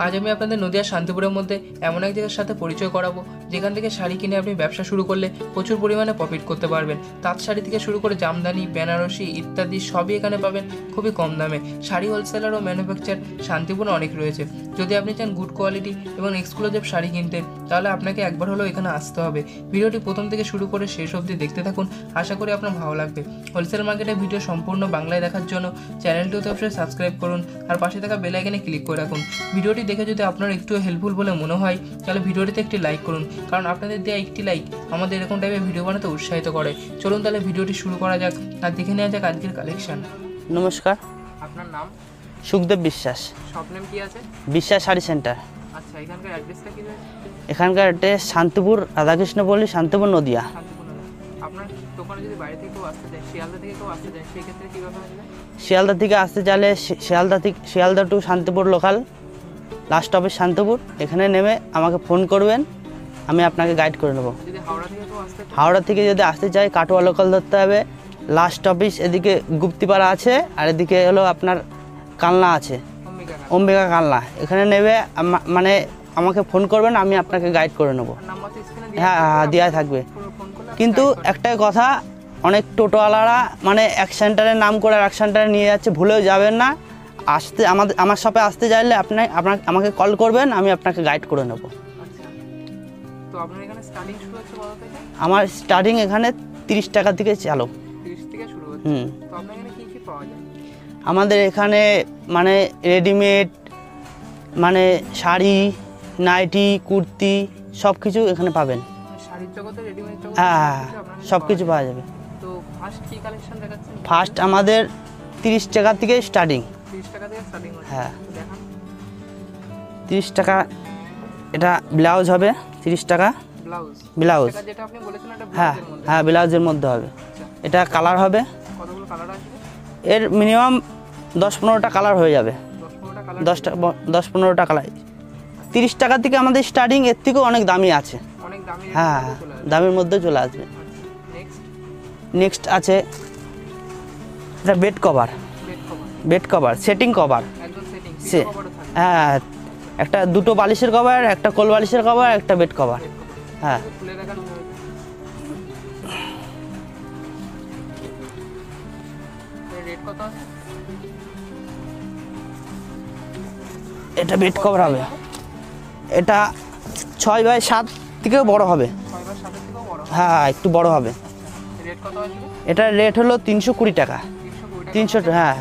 आज हमें अपने नदिया शांतिपुर मध्य एम एक जगह साथ परिचय कराबो जेखान थेके शाड़ी किने अपनी व्यवसा शुरू कर ले प्रचुर परिमाणे प्रफिट करते पारबेन। तात शाड़ी थेके शुरू कर जामदानी बनारसी इत्यादि सबई एखाने पाबेन खूबई कम दामे। शाड़ी होलसेलर और मैनुफैक्चर शांतिपुरे अनेक रयेछे। यदि आपनि चान गुड क्वालिटी और एक्सक्लूसिव शाड़ी किनते ताहले आपनाके एकबार हलो एखाने आसते होबे। भिडियोटी प्रथम थेके शुरू करे शेष अब्दि देखते थाकुन, आशा करी आपनार भालो लागबे। होलसेल मार्केटे भिडियो सम्पूर्ण बांग्लाय देखार जन्य चैनलटिके अवश्यई सबस्क्राइब करुन और पाशे थाका बेल आइकने क्लिक करे राखुन। भिडियोटी देखे यदि आपनार एकटु हेल्पफुल बले मने हय ताहले भिडियोटिते एकटि लाइक करुन, कारण आपनादेर देया एकटि लाइक आमादेर एरकम टाइपेर भिडियो बानाते उत्साहित करे। चलुन ताहले भिडियोटी शुरू करा जाक आर देखे नेওয়া যাক আজকের কালেকশন। नमस्कार, আপনার নাম? सुखदेव विश्वास। शॉप नेम কি আছে? विश्वास শাড়ি সেন্টার। আচ্ছা, এখানকার অ্যাড্রেসটা কি আছে? এখানকার অ্যাড্রেস শান্তিপুর রাধাকৃষ্ণ পল্লী, শান্তিপুর নদিয়া। আপনার দোকানে যদি বাইরে থেকে কেউ আসতে চায়, শিয়ালদা থেকে কেউ আসতে চায়, সেই ক্ষেত্রে কিভাবে আসবে? শিয়ালদা থেকে আসতে চাইলে Sealdah to Shantipur local last স্টপে শান্তিপুর, এখানে নেমে আমাকে ফোন করবেন, আমি আপনাকে গাইড করে নেব। যদি হাওড়া থেকে যদি আসতে চায় কাটোয়া লোকাল ধরতে হবে। लास्ट अफिस एदिके गुप्तिपाड़ा आछे आर एदिके हलो आपनार कालना आछे, ओम्बिका कालना। एखाने नेबे माने आमाके फोन करबेन, आमी आपनाके गाइड करे नेब। हाँ हाँ देया थाकबे, किन्तु एकटाई कथा, अनेक टोटोवालारा माने एक सेंटारेर नाम करे आरेक सेंटारे निये जाच्छे, भुलेओ जाबेन ना। आसते आमार शपे आसते चाइले आपनि आमाके कल करबेन, आमी आपनाके गाइड करे नेब। तो आपनार एखाने स्टार्टिंग शुरू होच्छे कत टाका? आमार स्टार्टिंग एखाने 30 टाका थेके चालू। तो आपने की पावा जाए आमादेर एखाने माने रेडिमेड माने शाड़ी नाइटी कुर्ती सबकिছু এখানে পাবেন। শাড়ির জগতে রেডিমেড জগতে সবকিছু পাওয়া যাবে। তো ফার্স্ট কি কালেকশন দেখাচ্ছেন? ফার্স্ট আমাদের 30 টাকা থেকে স্টার্টিং। 30 টাকা থেকে স্টার্টিং হবে। হ্যাঁ দেখান। 30 টাকা এটা ব্লাউজ হবে। 30 টাকা ব্লাউজ এটা যেটা আপনি বলেছিলেন এটা ব্লাউজের মধ্যে। হ্যাঁ ব্লাউজের মধ্যে হবে। এটা কালার হবে। কতগুলো কালার আছে? এর মিনিমাম 10-15টা কালার হয়ে যাবে। 10-15টা কালার। 30 টাকা থেকে আমাদের স্টার্টিং, এর থেকে অনেক দামি আছে। হ্যাঁ দামের মধ্যে চলে আসবে। নেক্সট আছে এটা বেড কভার সেটিং কভার। একদম সেটিং কভার থাকে। হ্যাঁ একটা দুটো বালিশের কভার, একটা কোল বালিশের কভার, একটা বেড কভার। হ্যাঁ খুলে রাখার এটা বেড কভার হবে। এটা 6x7 থেকেও বড় হবে। 6x7 থেকেও বড়? হ্যাঁ একটু বড় হবে। রেট কত আছে? এটা রেট হলো 320 টাকা। 300 হ্যাঁ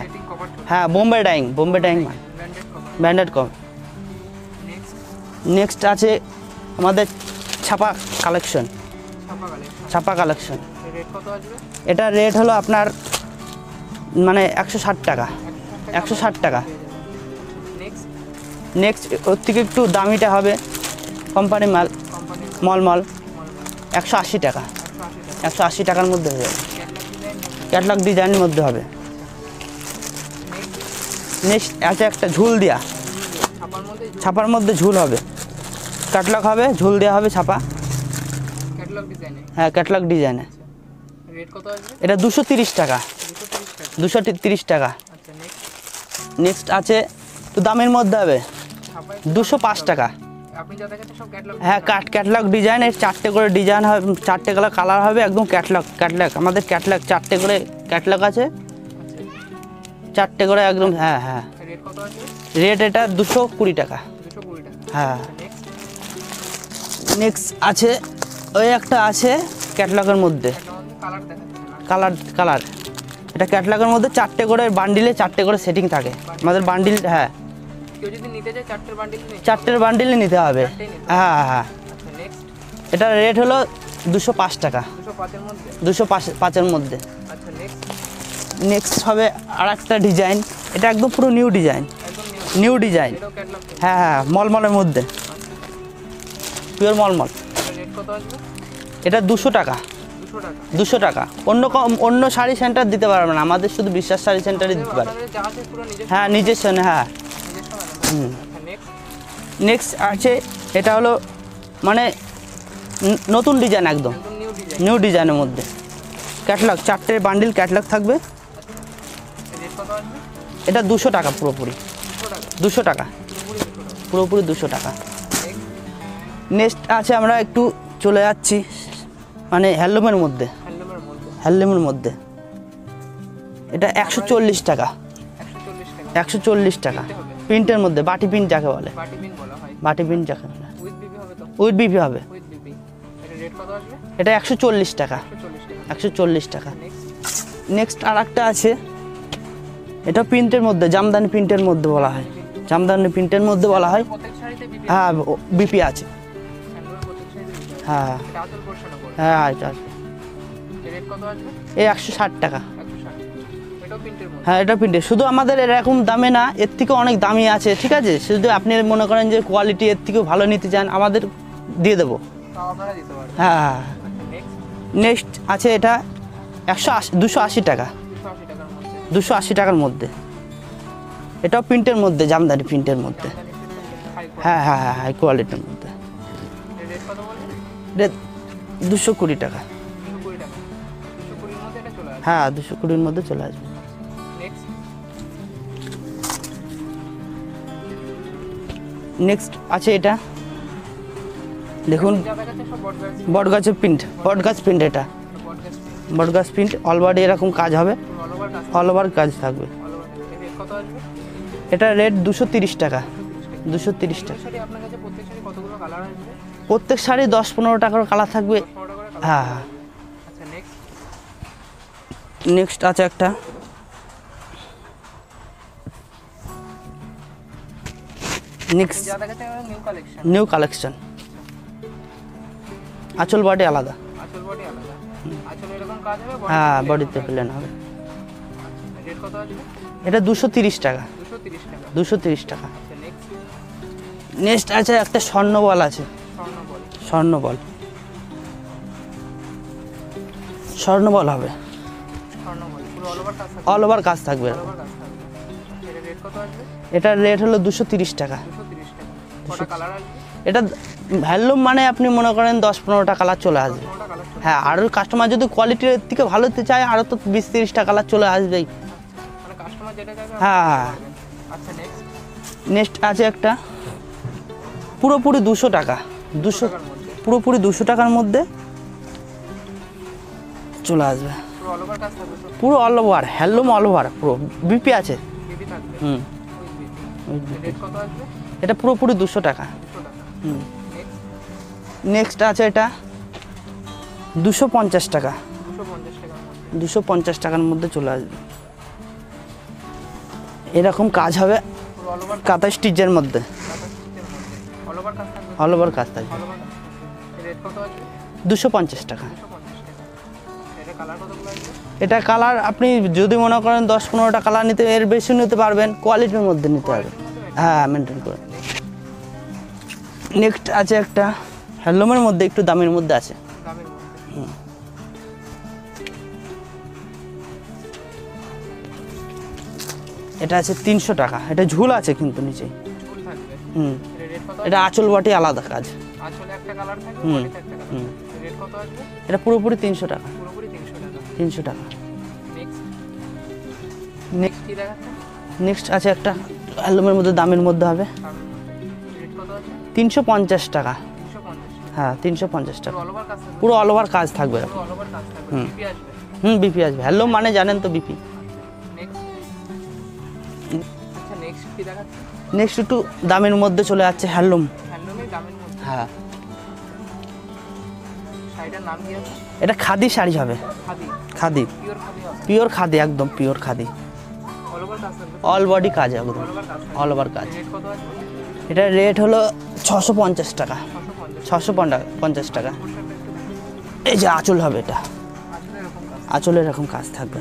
হ্যাঁ Bombay dyeing branded cover. Next আছে আমাদের ছাপা কালেকশন। রেট কত আছে? এটা রেট হলো আপনার মানে 160 টাকা। নেক্সট ওর থেকে একটু দামিটা হবে, কোম্পানি মাল মলমল 180 টাকা। 180 টাকার মধ্যে হয়ে যাবে, ক্যাটলগ ডিজাইনের মধ্যে হবে। নেক্সট আছে একটা ঝুল দেয়া, ছাপার মধ্যে ঝুল হবে, ক্যাটলগ হবে, ঝুল দেয়া হবে ছাপা, ক্যাটলগ ডিজাইনে। রেট কত আছে? এটা 230 টাকা। আচ্ছা নেক্সট আছে তো দামের মধ্যে হবে 205 টাকা। আপনি যা দেখাতে সব ক্যাটালগ? হ্যাঁ ক্যাটালগ ডিজাইন, এর 4টে করে ডিজাইন হবে, 4টে করে কালার হবে, একদম ক্যাটালগ। আমাদের ক্যাটালগ 4টে করে ক্যাটালগ আছে। আচ্ছা 4টে করে একদম। হ্যাঁ হ্যাঁ রেট কত আছে? রেট এটা 220 টাকা। 220 টাকা। হ্যাঁ নেক্সট আছে ওই একটা আছে ক্যাটালগের মধ্যে, কালার দেখাচ্ছেন? কালার এটা ক্যাটালগের মধ্যে 4টে করে বান্ডিলে 4টে করে সেটিং থাকে আমাদের বান্ডিল। হ্যাঁ কেউ যদি নিতে চায় 4টের বান্ডিলে নিতে হবে। হ্যাঁ হ্যাঁ আচ্ছা নেক্সট এটা রেট হলো 205 টাকা। 205 এর মধ্যে। আচ্ছা নেক্সট হবে আরেকটা ডিজাইন, এটা একদম পুরো নিউ ডিজাইন। হ্যাঁ হ্যাঁ মলমলের মধ্যে, পিওর মলমল। রেট কত আসবে? এটা 200 টাকা। অন্য শাড়ি সেন্টার দিতে পারবে না, আমাদের শুধু বিশ্বাস শাড়ি সেন্টারই দিতে পারবে। হ্যাঁ নিজস্ব। হ্যাঁ নেক্সট আছে এটা হলো মানে নতুন ডিজাইন, একদম নিউ ডিজাইনের মধ্যে, ক্যাটালগ 4টে বান্ডিল ক্যাটালগ থাকবে। এটা 200 টাকা পুরোপুরি। 200 টাকা पुरोपुर 200 टाका नेक्स्ट आज हमारा एक टू चले जाच्छी माने हैंडलूमेर मध्य हैंडलूमेर मध्य এটা 140 টাকা 140 টাকা প্রিন্টের মধ্যে বাটি প্রিন্ট যাকে বলে বাটি প্রিন্ট যাকে বলে উইথ বিপি হবে এটা রেট কত আসবে এটা 140 টাকা 140 টাকা নেক্সট আরেকটা আছে এটা প্রিন্টের মধ্যে জামদানি প্রিন্টের মধ্যে বলা হয় জামদানি প্রিন্টের মধ্যে বলা হয় হ্যাঁ বিপি আছে হ্যাঁ এটা আসল পোরশনটা বলে হ্যাঁ এটা রেট কত আসবে এই 160 টাকা हाँ ये प्रिंटे शुद्ध एरकम दामे ना एर अनेक दामी आछे ठीक है शुद्ध अपनी मने करें जो क्वालिटी एर भालो नीते चान दिए देव हाँ नेक्स्ट आछे एटा 280 टाका 280 टाकार मध्य एटा प्रिंटर मध्य जामदानी प्रिंटर मध्य हाँ हाँ हाँ हाई क्वालिटीर मध्य 220 टाका हाँ 220 मध्य चले आसबे नेक्स्ट আছে এটা দেখুন বটগাছ প্রিন্ট এটা বটগাছ প্রিন্ট অল বডি এরকম কাজ হবে অল ওভার কাজ থাকবে এটা রেট 230 টাকা 230 টাকা শাড়ি আপনার কাছে প্রত্যেক শাড়ি কতগুলো কালার আছে প্রত্যেক শাড়ি 10 15 টাকার কালার থাকবে হ্যাঁ আচ্ছা নেক্সট নেক্সট আছে একটা नेक्स्ट न्यू कलेक्शन आचल बॉडी आलादा आचल এরকম কাজ হবে হ্যাঁ বডিতে প্ল্যান হবে রেট কত আসবে এটা 230 টাকা 230 টাকা নেক্সট আছে একটা স্বর্ণবল আছে স্বর্ণবল হবে পুরো অল ওভার কাজ থাকবে রেট কত আসবে এটা রেট হলো 230 টাকা 230 টাকা কটা কালার আছে এটা ভ্যালু মানে আপনি মনে করেন 10 15 টা কালার চলে আসবে হ্যাঁ আর কাস্টমার যদি কোয়ালিটির থেকে ভালো হতে চায় আর তো 20 30 টা কালার চলে আসবেই মানে কাস্টমার যেটা চাইবে হ্যাঁ আচ্ছা নেক্সট আছে একটা পুরোপুরি 200 টাকা 200 পুরোপুরি 200 টাকার মধ্যে চলে আসবে পুরো অল ওভার কাজ থাকবে পুরো অল ওভার হ্যালু অল ওভার পুরো বিপি আছে বিপি থাকবে হুম रेट কত আসবে এটা পুরোপুরি 200 টাকা 200 টাকা নেক্সট আছে এটা 250 টাকা 250 টাকার মধ্যে চলে আসবে এরকম কাজ হবে অল ওভার কাঁথা স্টিচের মধ্যে অল ওভার কাজ থাকবে রেট কত আসবে 250 টাকা এটা কালার কত লাগবে এটা কালার আপনি যদি মনে করেন 10 15 টা কালার নিতে এর বেশি নিতে পারবেন কোয়ালিটির মধ্যে নিতে হবে হ্যাঁ মেইনটেইন করে নেক্সট আছে একটা হ্যান্ডলুমের মধ্যে একটু দামের মধ্যে আছে এটা আছে 300 টাকা এটা ঝুল আছে কিন্তু নিচে ঝুল থাকবে এটা রেট কত এটা আঁচল বটে আলাদা কাজ আঁচলে একটা কালার থাকবে বটে একটা কালার রেট কত আসবে এটা পুরোপুরি 300 টাকা 300 টাকা নেক্সট কি দেখাচ্ছেন নেক্সট আছে একটা অ্যালুমের মধ্যে দামের মধ্যে হবে রেট কত আছে 350 টাকা 350 হ্যাঁ 350 টাকা অল ওভার কাজ পুরো অল ওভার কাজ থাকবে বিপি আসবে বিপি আসবে অ্যালুম মানে জানেন তো বিপি নেক্সট আচ্ছা নেক্সট কি দেখাচ্ছেন নেক্সট একটু দামের মধ্যে চলে যাচ্ছে অ্যালুম অ্যালুমের দামের মধ্যে হ্যাঁ শাড়িটার নাম কি আছে এটা খাদি শাড়ি হবে খাদি পিওর খাদি একদম পিওর খাদি অল ওভার কাজ অল বডি কাজ একদম অল ওভার কাজ এটা রেট হলো 650 টাকা 650 টাকা এই যে আঁচল হবে এটা আঁচলে এরকম কাজ থাকবে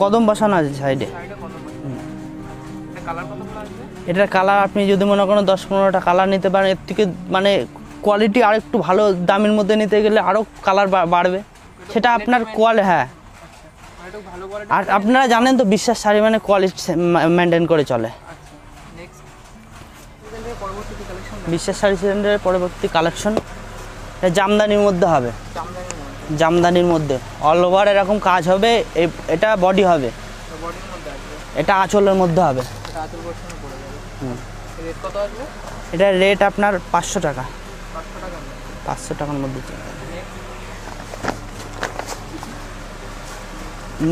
কদম বসানো আছে সাইডে এটা কালার আপনি যদি মনে করেন 10 15 টা কালার নিতে পারেন এর থেকে মানে क्वालिटी और एक भलो दाम मध्य नीते गो कलर बढ़े से आपनर क्वाल हाँ और अपनारा जानें तो विश्वास शाड़ी मैंने क्वालिटी मेनटेन कर चले विश्वास शाड़ी सिलेंडर परवर्ती कलेक्शन जामदानी मध्य है जामदानी मध्य अल ओवर एरकम काज बडी है ये आँचलर मध्य है এটার রেট আপনার 500 টাকা 500 টাকার মধ্যে।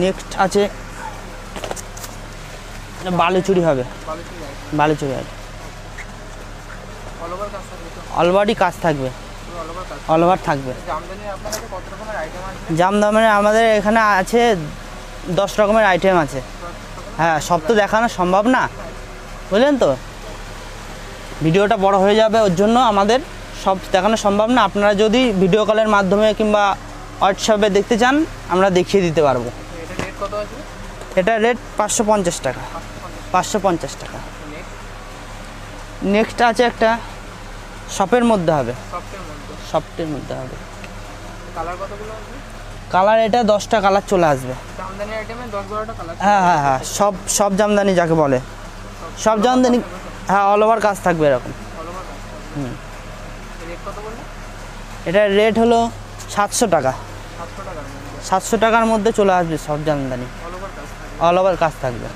নেক্সট আছে বালুচুরি হবে, বালুচুরি আছে অল ওভারই কাজ থাকবে, অল ওভার থাকবে। জামদানি আমাদের এখানে আছে 10 রকমের আইটেম আছে, হ্যাঁ সব তো দেখানো সম্ভব না বুঝলেন তো, ভিডিওটা বড় হয়ে যাবে ওর জন্য আমাদের সব দেখানো সম্ভব না। আপনারা যদি ভিডিও কলের মাধ্যমে কিংবা হোয়াটসঅ্যাপে দেখতে চান আমরা দেখিয়ে দিতে পারবো। এটা রেট 550 টাকা 550 টাকা। নেক্সট আছে একটা শপের মধ্যে হবে, শপের মধ্যে হবে। কালার এটা 10টা কালার চলে আসবে জামদানি আইটেমে, 10-12টা কালার। হ্যাঁ হ্যাঁ হ্যাঁ সব সব জামদানি যাকে বলে সব জামদানি, হ্যাঁ অল ওভার কাজ থাকবে এরকম। হুম এটা রেট হলো 700 টাকা 700 টাকার মধ্যে চলে আসবে সব জামদানি, অল ওভার কাজ থাকবে।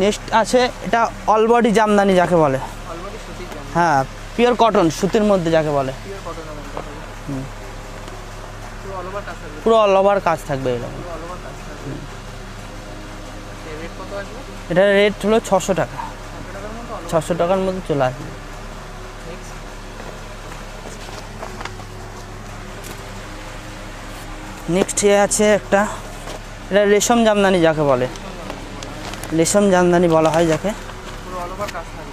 নেক্সট আছে এটা অল বডি জামদানি যাকে বলে, হ্যাঁ পিওর কটন সুতির মধ্যে যাকে বলে, পুরো অল ওভার কাজ থাকবে এরকম। এটার রেট হলো 600 টাকা 600 টাকার মধ্যে চলে আসবে। নেক্সট এ আছে একটা, এটা রেশম জামদানি যাকে বলে, রেশম জামদানি বলা হয় যাকে,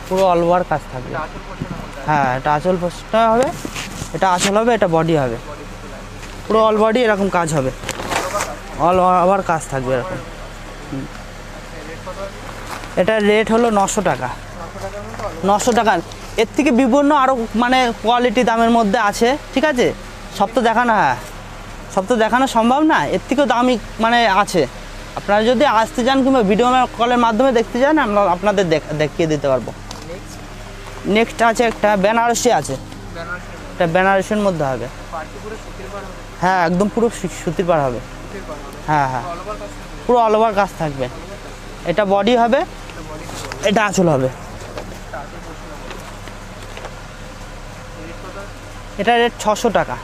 পুরো অল ওভার কাজ থাকবে। হ্যাঁ এটা আঁচল পোস্টটা হবে, এটা আঁচল হবে, এটা বডি হবে, পুরো অল বডি এরকম কাজ হবে, অল ওভার কাজ থাকবে এরকম। এটার রেট হলো 900 টাকা 900 টাকা। এর থেকে বিভিন্ন আরও মানে কোয়ালিটি দামের মধ্যে আছে, ঠিক আছে সব তো দেখানো, হ্যাঁ সব তো দেখানো সম্ভব না, এর থেকেও দামি মানে আছে। আপনারা যদি আসতে চান কিংবা ভিডিও কলের মাধ্যমে দেখতে চান আমরা আপনাদের দেখিয়ে দিতে পারবো। নেক্সট আছে একটা বেনারসি আছে, এটা বেনারসির মধ্যে হবে, হ্যাঁ একদম পুরো সুতির পাড় হবে, হ্যাঁ হ্যাঁ পুরো অল ওভার কাজ থাকবে। এটা বডি হবে, এটা আঁচল হবে। এটা রেট 600 টাকা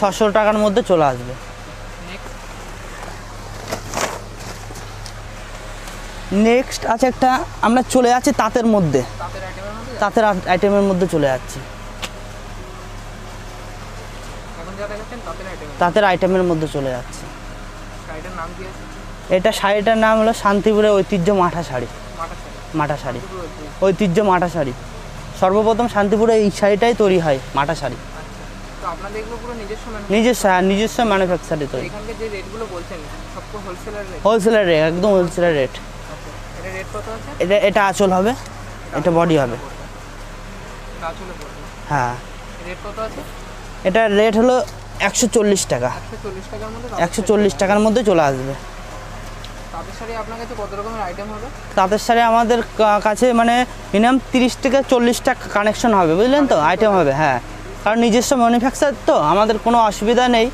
600 টাকার মধ্যে চলে আসবে। নেক্সট আছে একটা, আমরা চলে যাচ্ছি তাঁতের মধ্যে, তাঁতের আইটেমের মধ্যে চলে যাচ্ছি, তাঁতের আইটেমের মধ্যে চলে যাচ্ছে। এটা শাড়িটার নাম হলো শান্তিপুরের ঐতিহ্য মাঠা শাড়ি, মাঠা শাড়ি ঐতিহ্য মাঠা শাড়ি। সর্বপ্রথম শান্তিপুরে এই শাড়িটাই তৈরি হয় মাঠা শাড়ি, নিজস্ব ম্যানুফ্যাকচারে তৈরি, হোলসেলার রেট একদম হোলসেলার রেট। এটা এটা আঁচল হবে, এটা বডি হবে, হ্যাঁ এটার রেট হলো 140 টাকা 140 টাকার মধ্যে চলে আসবে। তাঁতের শাড়ি আমাদের কাছে মানে মিনিমাম 30 থেকে 40টা কানেকশন হবে বুঝলেন তো, আইটেম হবে, হ্যাঁ কারণ নিজস্ব ম্যানুফ্যাকচার তো আমাদের কোনো অসুবিধা নেই।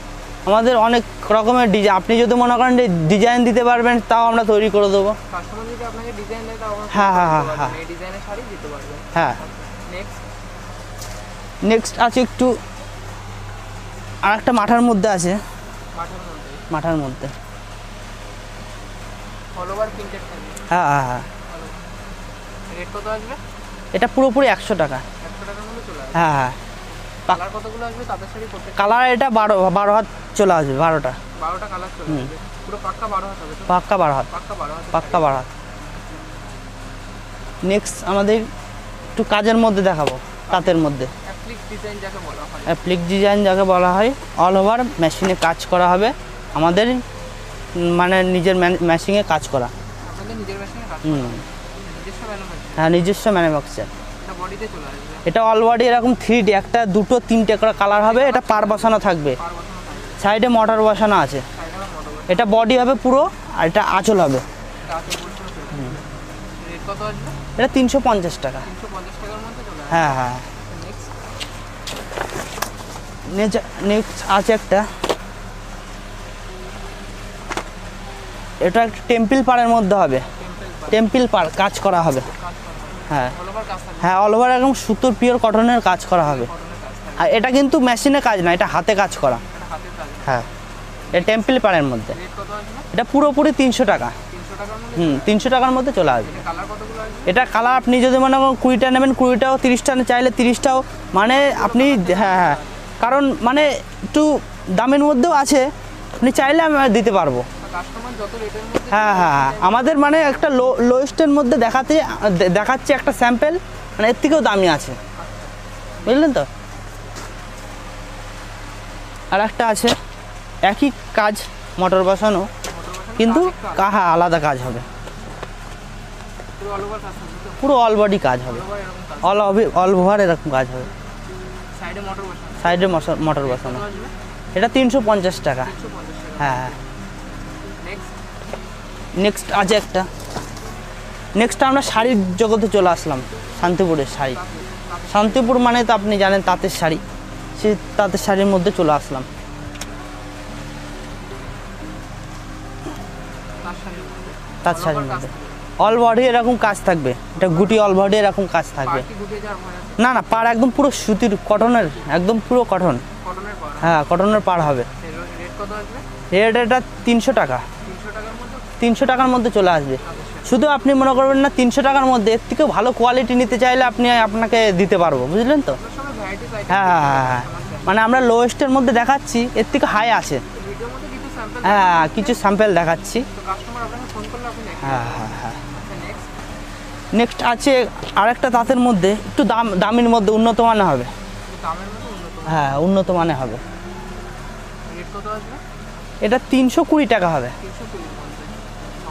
আমাদের অনেক রকমের ডিজাইন, আপনি যদি মনে করেন ডিজাইন দিতে পারবেন তাও আমরা তৈরি করে দেবো, হ্যাঁ হ্যাঁ হ্যাঁ হ্যাঁ হ্যাঁ। নেক্সট আছে একটু আর একটা মাথার মধ্যে আছে, মাথার মধ্যে হ্যাঁ হ্যাঁ হ্যাঁ। এটা পুরোপুরি 100 টাকা, হ্যাঁ হ্যাঁ। কালার এটা 12 হাত চলে আসবে, 12টা কালার পাক্কা 12 হাত পাক্কা 12 হাত। নেক্সট আমাদের একটু কাজের মধ্যে দেখাবো, তাঁতের মধ্যে অ্যাপ্লিক ডিজাইন যাকে বলা হয়, অল ওভার মেশিনে কাজ করা হবে আমাদের, মানে নিজের মেশিনে কাজ করা, হ্যাঁ নিজস্ব ম্যানুফ্যাকচার। এটা অলওয়ার্ডি এরকম 3D, একটা 2-3টে করে কালার হবে, এটা পার বসানো থাকবে, সাইডে মোটর বসানো আছে। এটা বডি হবে পুরো, আর এটা আঁচল হবে। এটা 350 টাকা, হ্যাঁ হ্যাঁ। নেক্সট আছে একটা, এটা একটা টেম্পল পাড়ের মধ্যে হবে, टेम्पल पार्क काज करा हबे हाँ हाँ ऑल ओवर एकदम सूतोर प्योर कटनेर काज करा हबे আর এটা কিন্তু মেশিনে কাজ না এটা হাতে কাজ করা হ্যাঁ এটা টেম্পল পাড়ের মধ্যে এটা পুরোপুরি 300 টাকা 300 টাকার মধ্যে চলে আসবে কালার কতগুলো আছে এটা কালার আপনি যদি মনে করেন 20টা নেবেন 20টাও 30টা চাইলে 30টাও মানে আপনি হ্যাঁ হ্যাঁ কারণ মানে একটু দামের মধ্যেও আছে আপনি চাইলে আমি দিতে পারবো কাস্টমার যত রেটের মধ্যে হ্যাঁ হ্যাঁ আমাদের মানে একটা লোয়েস্টের মধ্যে দেখাচ্ছি একটা স্যাম্পল মানে এর থেকেও দামি আছে বুঝলেন তো আর একটা আছে একই কাজ মোটর বসানো কিন্তু কাহা আলাদা কাজ হবে পুরো অল বডি কাজ হবে অল ওভার এরকম কাজ হবে সাইডে মোটর বসানো এটা 350 টাকা হ্যাঁ নেক্সট আছে একটা নেক্সট আমরা শাড়ির জগতে চলে আসলাম শান্তিপুরের শাড়ি শান্তিপুর মানে তো আপনি জানেন তাঁতের শাড়ি সেই তাঁতের শাড়ির মধ্যে চলে আসলাম তাঁত শাড়ির মধ্যে অল বডি এরকম কাজ থাকবে এটা গুটি অল বডি এরকম কাজ থাকবে না না পাড় একদম পুরো সুতির কটনের একদম পুরো কটন কটনের পাড় হ্যাঁ কটনের পাড় হবে রেট কত আসবে রেট এটা 300 টাকা 300 টাকার মধ্যে চলে আসবে শুধু আপনি মনে করবেন না 300 টাকার মধ্যে এর থেকে ভালো কোয়ালিটি নিতে চাইলে আপনি আপনাকে দিতে পারবো বুঝলেন তো হ্যাঁ মানে আমরা লোয়েস্টের মধ্যে দেখাচ্ছি এর থেকে হাই আছে হ্যাঁ কিছু স্যাম্পল দেখাচ্ছি তো কাস্টমার আপনাকে ফোন করলে আপনি হ্যাঁ হ্যাঁ নেক্সট আছে আরেকটা তাঁতের মধ্যে একটু দামের মধ্যে উন্নত মানের হবে দামের মধ্যে উন্নত হ্যাঁ উন্নত মানের হবে রেট কত আসবে এটা 320 টাকা হবে 320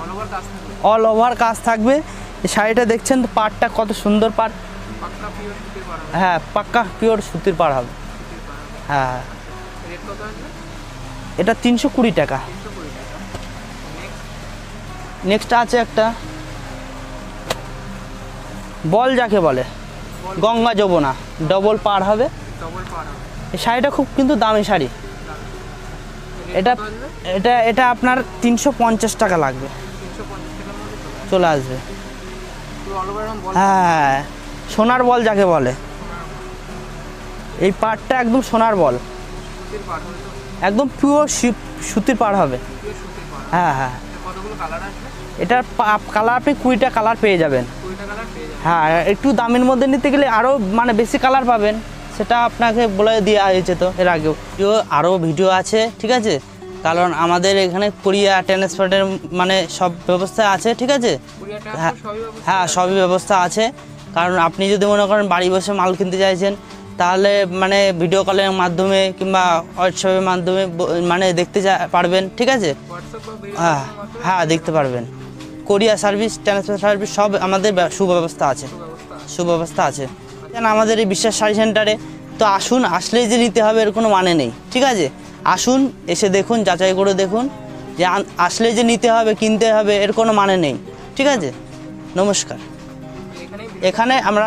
অল ওভার কাজ থাকবে অল ওভার কাজ থাকবে এই শাড়িটা দেখছেন তো পাড়টা কত সুন্দর পাড় পাক্কা পিওর সুতির পাড় হবে হ্যাঁ পাক্কা পিওর সুতির পাড় হবে হ্যাঁ রেট কত আসবে এটা 320 টাকা নেক্সট আছে একটা বল যাকে বলে গঙ্গা যমুনা ডবল পাড় হবে এই শাড়িটা খুব কিন্তু দামি শাড়ি এটা এটা এটা আপনার 350 টাকা লাগবে 350 টাকার মধ্যে চলে আসবে হ্যাঁ সোনার বল যাকে বলে এই পাড়টা একদম সোনার বল একদম পিওর সুতির পাড় হবে হ্যাঁ হ্যাঁ কতগুলো কালার আছে এটা কালার আপনি 20টা কালার পেয়ে যাবেন 20টা কালার পেয়ে যাবেন হ্যাঁ একটু দামের মধ্যে নিতে গেলে আরো মানে বেশি কালার পাবেন সেটা আপনাকে বলে দেয়া হয়েছে তো এর আগেও আরো ভিডিও আছে ঠিক আছে কারণ আমাদের এখানে কুরিয়া ট্রান্সপোর্টের মানে সব ব্যবস্থা আছে ঠিক আছে কুরিয়া ট্রান্সপোর্ট সবই ব্যবস্থা হ্যাঁ সবই ব্যবস্থা আছে কারণ আপনি যদি মনে করেন বাড়ি বসে মাল কিনতে চাইছেন তাহলে মানে ভিডিও কলের মাধ্যমে কিংবা হোয়াটসঅ্যাপের মাধ্যমে মানে দেখতে পারবেন ঠিক আছে হ্যাঁ হ্যাঁ দেখতে পারবেন কোরিয়া সার্ভিস ট্রান্সপোর্ট সার্ভিস সব আমাদের সুব্যবস্থা আছে সুব্যবস্থা আছে জানেন আমাদের এই বিশ্বাস শাড়ি সেন্টারে তো আসুন আসলেই যে নিতে হবে এর কোনো মানে নেই ঠিক আছে আসুন এসে দেখুন যাচাই করে দেখুন যে আসলে যে নিতে হবে কিনতে হবে এর কোনো মানে নেই ঠিক আছে নমস্কার এখানে আমরা